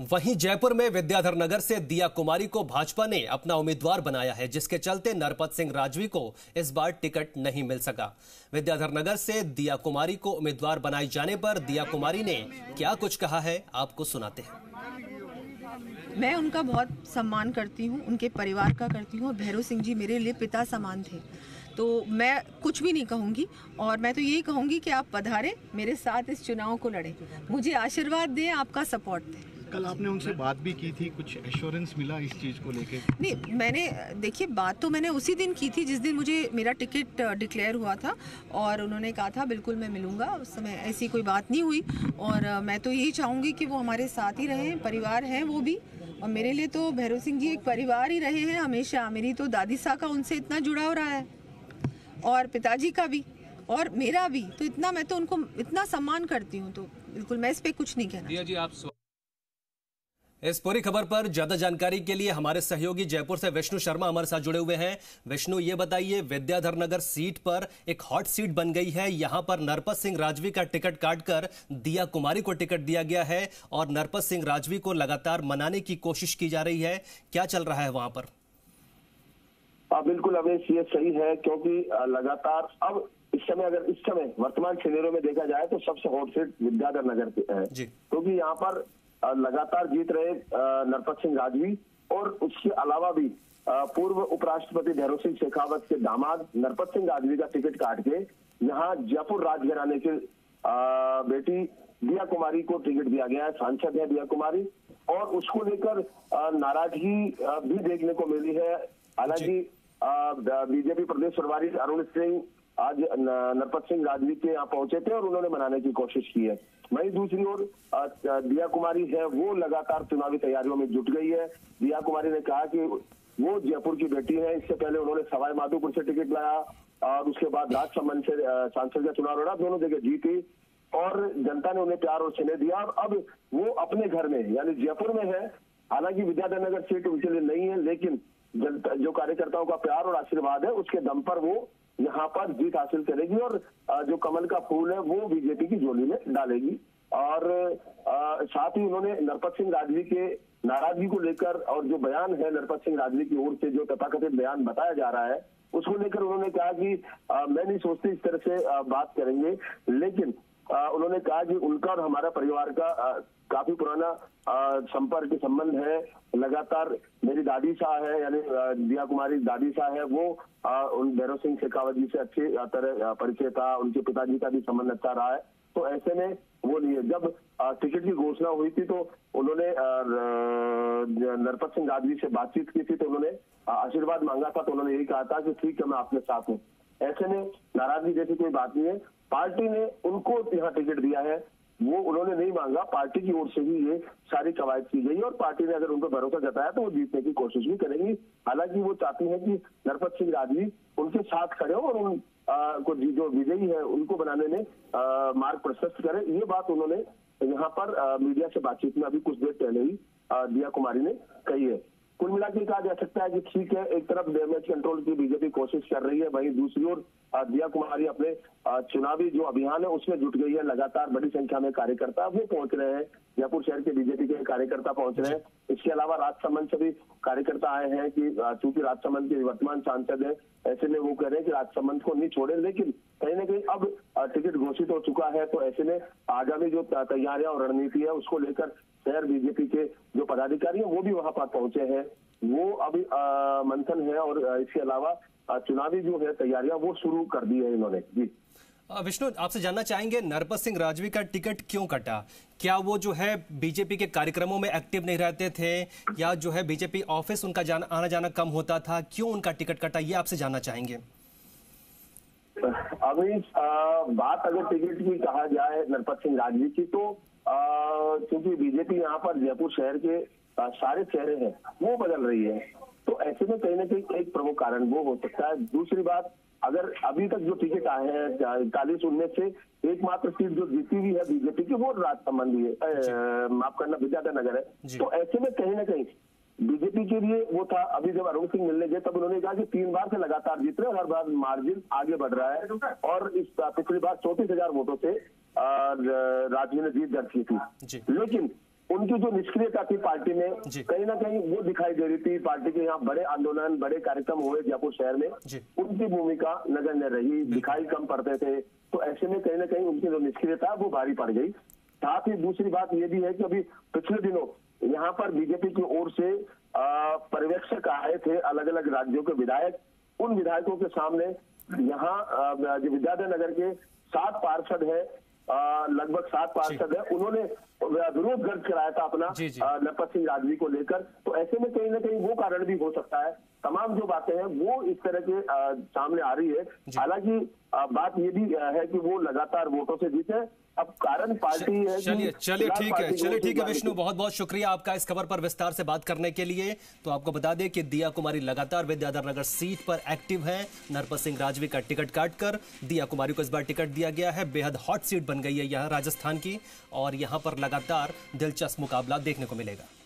वहीं जयपुर में विद्याधर नगर से दिया कुमारी को भाजपा ने अपना उम्मीदवार बनाया है, जिसके चलते नरपत सिंह राजवी को इस बार टिकट नहीं मिल सका। विद्याधर नगर से दिया कुमारी को उम्मीदवार बनाए जाने पर दिया कुमारी ने क्या कुछ कहा है, आपको सुनाते हैं। मैं उनका बहुत सम्मान करती हूं, उनके परिवार का करती हूं। भैरों सिंह जी मेरे लिए पिता समान थे, तो मैं कुछ भी नहीं कहूँगी और मैं तो यही कहूँगी कि आप पधारें, मेरे साथ इस चुनाव को लड़ें, मुझे आशीर्वाद दें, आपका सपोर्ट दें। कल आपने उनसे बात भी की थी, कुछ एश्योरेंस मिला इस चीज़ को लेके? नहीं, मैंने देखिए बात तो मैंने उसी दिन की थी जिस दिन मुझे मेरा टिकट डिक्लेयर हुआ था और उन्होंने कहा था बिल्कुल मैं मिलूँगा। उस समय ऐसी कोई बात नहीं हुई और मैं तो यही चाहूँगी कि वो हमारे साथ ही रहें, परिवार हैं वो भी, और मेरे लिए तो भैरों सिंह जी एक परिवार ही रहे हैं हमेशा। मेरी तो दादी सा का उनसे इतना जुड़ाव रहा है और पिताजी का भी और मेरा भी, तो इतना मैं तो उनको इतना सम्मान करती हूँ, तो बिल्कुल मैं इस पर कुछ नहीं कहना। इस पूरी खबर पर ज्यादा जानकारी के लिए हमारे सहयोगी जयपुर से विष्णु शर्मा हमारे साथ जुड़े हुए हैं। विष्णु, ये बताइए, विद्याधर नगर सीट पर एक हॉट सीट बन गई है, यहाँ पर नरपत सिंह राजवी का टिकट काटकर दिया कुमारी को टिकट दिया गया है और नरपत सिंह राजवी को लगातार मनाने की कोशिश की जा रही है, क्या चल रहा है वहाँ पर? बिल्कुल अवेश, ये सही है क्योंकि लगातार अब इस समय वर्तमान सिनेरियो में देखा जाए तो सबसे हॉट सीट विद्याधर नगर की है, क्योंकि यहाँ पर लगातार जीत रहे नरपत सिंह राजवी और उसके अलावा भी पूर्व उपराष्ट्रपति भैरों सिंह शेखावत के दामाद नरपत सिंह राजवी का टिकट काट के यहाँ जयपुर राजघराने के बेटी दिया कुमारी को टिकट दिया गया है। सांसद है दिया कुमारी और उसको लेकर नाराजगी भी देखने को मिली है। हालांकि बीजेपी प्रदेश प्रभारी अरुण सिंह आज नरपत सिंह राजवी के यहाँ पहुंचे थे और उन्होंने मनाने की कोशिश की है। वहीं दूसरी ओर दिया कुमारी है, वो लगातार चुनावी तैयारियों में जुट गई है। दिया कुमारी ने कहा कि वो जयपुर की बेटी है, इससे पहले उन्होंने सवाई माधोपुर से टिकट लाया और उसके बाद राजसमंद से सांसद का चुनाव लड़ा, दोनों जगह जीती और जनता ने उन्हें प्यार और स्नेह दिया और अब वो अपने घर में यानी जयपुर में है। हालांकि विद्याधर नगर सीट उनके लिए नहीं है, लेकिन जो कार्यकर्ताओं का प्यार और आशीर्वाद है उसके दम पर वो यहाँ पर जीत हासिल करेगी और जो कमल का फूल है वो बीजेपी की झोली में डालेगी। और साथ ही उन्होंने नरपत सिंह राजवी के नाराजगी को लेकर और जो बयान है नरपत सिंह राजवी की ओर से जो तथाकथित बयान बताया जा रहा है उसको लेकर उन्होंने कहा कि मैं नहीं सोचती इस तरह से बात करेंगे, लेकिन उन्होंने कहा कि उनका और हमारा परिवार का काफी पुराना संपर्क संबंध है। लगातार मेरी दादी शाह है यानी दिया कुमारी दादी शाह है, वो उन भैरों सिंह शेखावत जी से अच्छी तरह परिचय था, उनके पिताजी का भी संबंध अच्छा रहा है। तो ऐसे में वो लिए जब टिकट की घोषणा हुई थी तो उन्होंने नरपत सिंह राजवी से बातचीत की थी, तो उन्होंने आशीर्वाद मांगा था, तो उन्होंने यही कहा था कि ठीक है मैं आपके साथ हूँ। ऐसे में नाराजगी जैसी कोई बात नहीं है, पार्टी ने उनको यहाँ टिकट दिया है, वो उन्होंने नहीं मांगा, पार्टी की ओर से ही ये सारी कवायद की गई और पार्टी ने अगर उनको भरोसा जताया तो वो जीतने की कोशिश भी करेंगी। हालांकि वो चाहती है कि नरपत सिंह राजवी उनके साथ खड़े हो और उनको जो विजयी है उनको बनाने में मार्ग प्रशस्त करे। ये बात उन्होंने यहाँ पर मीडिया से बातचीत में अभी कुछ देर पहले ही दिया कुमारी ने कही है। कुल मिला के कहा जा सकता है कि ठीक है, एक तरफ डैमेज कंट्रोल की बीजेपी कोशिश कर रही है, वहीं दूसरी ओर दिया कुमारी अपने चुनावी जो अभियान है उसमें जुट गई है। लगातार बड़ी संख्या में कार्यकर्ता वो पहुंच रहे हैं, जयपुर शहर के बीजेपी के कार्यकर्ता पहुंच रहे हैं। इसके अलावा राजसमंद से भी कार्यकर्ता आए हैं कि चूंकि राजसमंद के वर्तमान सांसद है, ऐसे में वो कह रहे हैं कि राजसमंद को नहीं छोड़े, लेकिन कहीं ना कहीं अब टिकट घोषित हो चुका है तो ऐसे में आगामी जो तैयारियां और रणनीति है उसको लेकर शहर बीजेपी के जो पदाधिकारी हैं वो भी वहां पर पहुंचे हैं, वो अभी मंथन है और इसके अलावा चुनावी जो है तैयारियां वो शुरू कर दी है इन्होंने। जी विष्णु, आपसे जानना चाहेंगे नरपत सिंह राजवी का टिकट क्यों कटा? क्या वो जो है बीजेपी के कार्यक्रमों में एक्टिव नहीं रहते थे या जो है बीजेपी ऑफिस उनका आना जाना कम होता था, क्यों उनका टिकट कटा, ये आपसे जानना चाहेंगे। अभी बात अगर टिकट की कहा जाए नरपत सिंह राजवी की तो क्योंकि बीजेपी यहाँ पर जयपुर शहर के सारे चेहरे हैं वो बदल रही है, तो ऐसे में कहीं ना कहीं एक प्रमुख कारण वो हो सकता है। दूसरी बात, अगर अभी तक जो टिकट आए हैं 41 उनमें से एकमात्र सीट जो जीती हुई है बीजेपी की वो राजसमंद है, माफ करना विद्याधर नगर है, तो ऐसे में कहीं ना कहीं बीजेपी के लिए वो था। अभी जब अरुण सिंह मिलने गए तब उन्होंने कहा कि 3 बार से लगातार जीत रहे और हर बार मार्जिन आगे बढ़ रहा है और इस पिछली बार 34,000 वोटों से राजवी ने जीत दर्ज की थी, लेकिन उनकी जो निष्क्रियता थी पार्टी में कहीं ना कहीं वो दिखाई दे रही थी। पार्टी के यहाँ बड़े आंदोलन, बड़े कार्यक्रम हुए जयपुर शहर में, उनकी भूमिका नगण्य रही, दिखाई कम पड़ते थे। तो ऐसे में कहीं ना कहीं उनकी जो निष्क्रियता वो भारी पड़ गई। साथ ही दूसरी बात ये भी है कि अभी पिछले दिनों यहाँ पर बीजेपी की ओर से पर्यवेक्षक आए थे, अलग अलग राज्यों के विधायक। उन विधायकों के सामने यहाँ जो विद्याधर नगर के 7 पार्षद हैं, लगभग 7 पार्षद हैं, उन्होंने विरोध दर्ज कराया था अपना नरपत सिंह राजवी को लेकर। तो ऐसे में कहीं ना कहीं वो कारण भी हो सकता है। तमाम जो बातें हैं वो इस तरह के सामने आ रही है। हालांकि बात ये भी है कि वो लगातार वोटों से जीते, अब कारण पार्टी है। चलिए ठीक है विष्णु, बहुत बहुत शुक्रिया आपका इस खबर पर विस्तार से बात करने के लिए। तो आपको बता दें कि दिया कुमारी लगातार विद्याधर नगर सीट पर एक्टिव है। नरपत सिंह राजवी का टिकट काटकर दिया कुमारी को इस बार टिकट दिया गया है। बेहद हॉट सीट बन गई है यहाँ राजस्थान की, और यहाँ पर लगातार दिलचस्प मुकाबला देखने को मिलेगा।